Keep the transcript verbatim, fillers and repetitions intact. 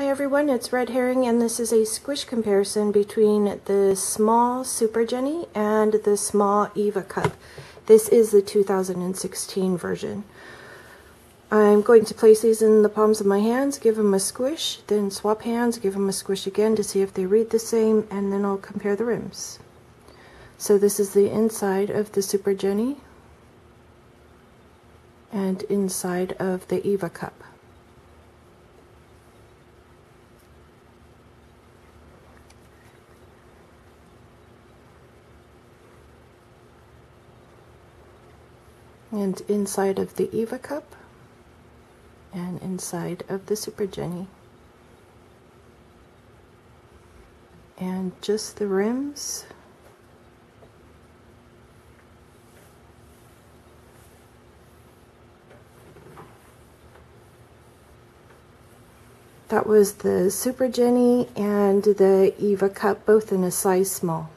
Hi everyone, it's Red Herring, and this is a squish comparison between the small Super Jennie and the small Eva Cup. This is the two thousand sixteen version. I'm going to place these in the palms of my hands, give them a squish, then swap hands, give them a squish again to see if they read the same, and then I'll compare the rims. So this is the inside of the Super Jennie and inside of the Eva Cup. And inside of the Eva Cup, and inside of the Super Jennie. And just the rims. That was the Super Jennie and the Eva Cup, both in a size small.